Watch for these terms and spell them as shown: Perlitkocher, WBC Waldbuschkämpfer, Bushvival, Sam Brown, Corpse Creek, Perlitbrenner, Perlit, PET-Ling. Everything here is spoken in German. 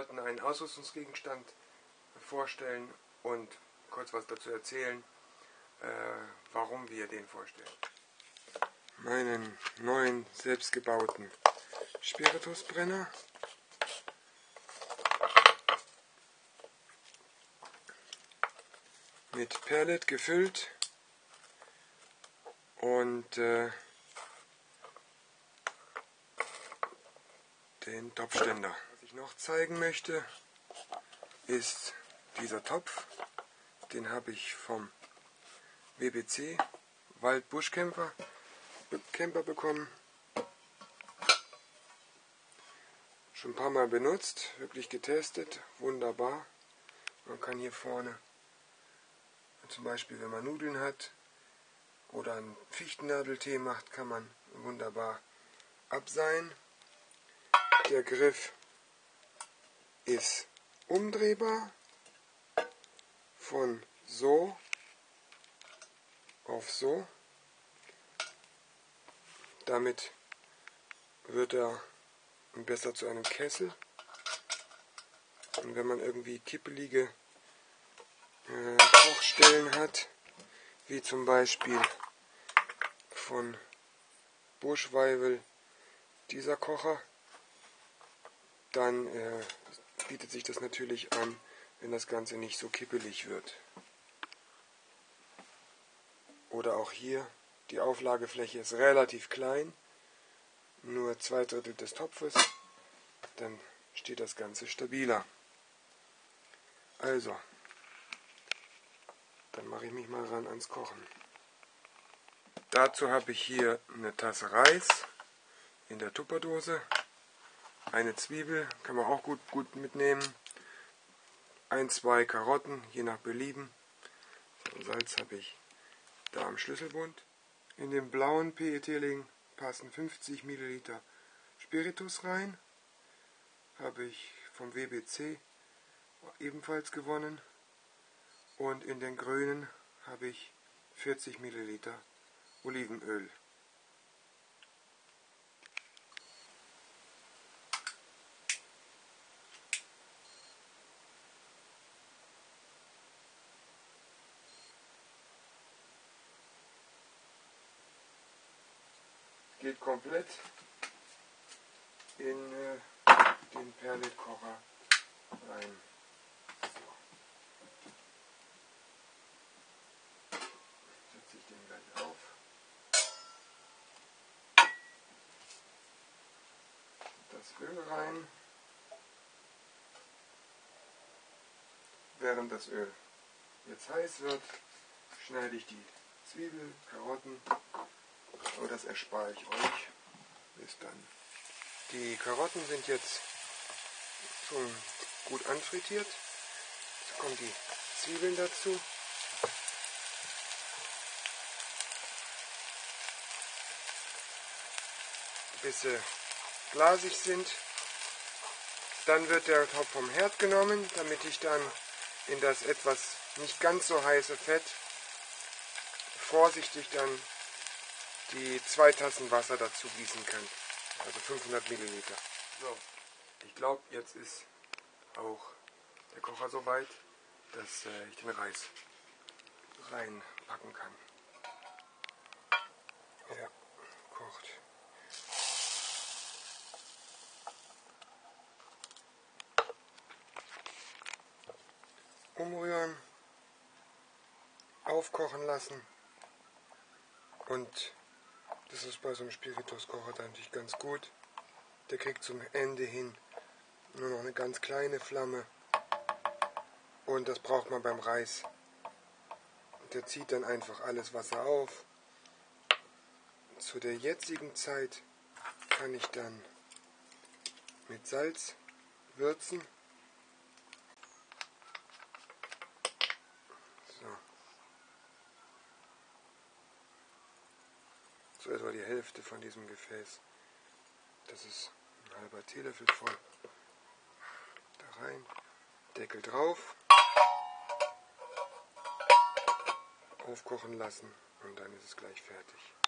sollten einen Ausrüstungsgegenstand vorstellen und kurz was dazu erzählen, warum wir den vorstellen. Meinen neuen selbstgebauten Spiritusbrenner. Mit Perlit gefüllt und den Topfständer. Was ich noch zeigen möchte, ist dieser Topf. Den habe ich vom WBC Waldbuschkämpfer bekommen. Schon ein paar Mal benutzt, wirklich getestet, wunderbar. Man kann hier vorne zum Beispiel, wenn man Nudeln hat oder einen Fichtennadeltee macht, kann man wunderbar abseihen. Der Griff ist umdrehbar von so auf so. Damit wird er besser zu einem Kessel. Und wenn man irgendwie kippelige Kochstellen hat, wie zum Beispiel von Bushvival dieser Kocher, dann bietet sich das natürlich an, wenn das Ganze nicht so kippelig wird. Oder auch hier, die Auflagefläche ist relativ klein, nur 2/3 des Topfes, dann steht das Ganze stabiler. Also, dann mache ich mich mal ran ans Kochen. Dazu habe ich hier eine Tasse Reis in der Tupperdose, eine Zwiebel, kann man auch gut mitnehmen, 1, 2 Karotten, je nach Belieben. Salz habe ich da am Schlüsselbund. In den blauen PET-Ling passen 50 ml Spiritus rein, habe ich vom WBC ebenfalls gewonnen. Und in den grünen habe ich 40 ml Olivenöl. Geht komplett in den Perlitkocher rein. Das Öl rein, während das Öl jetzt heiß wird, schneide ich die Zwiebel, Karotten, aber das erspare ich euch bis dann. Die Karotten sind jetzt schon gut anfrittiert, jetzt kommen die Zwiebeln dazu. Bis sie glasig sind. Dann wird der Topf vom Herd genommen, damit ich dann in das etwas nicht ganz so heiße Fett vorsichtig dann die 2 Tassen Wasser dazu gießen kann. Also 500 Milliliter. So, ich glaube, jetzt ist auch der Kocher soweit, dass ich den Reis reinpacken kann. Ja, kocht. Umrühren, aufkochen lassen, und das ist bei so einem Spirituskocher natürlich ganz gut. Der kriegt zum Ende hin nur noch eine ganz kleine Flamme und das braucht man beim Reis. Der zieht dann einfach alles Wasser auf. Zu der jetzigen Zeit kann ich dann mit Salz würzen. So etwa die Hälfte von diesem Gefäß. Das ist ein halber Teelöffel voll. Da rein, Deckel drauf, aufkochen lassen und dann ist es gleich fertig.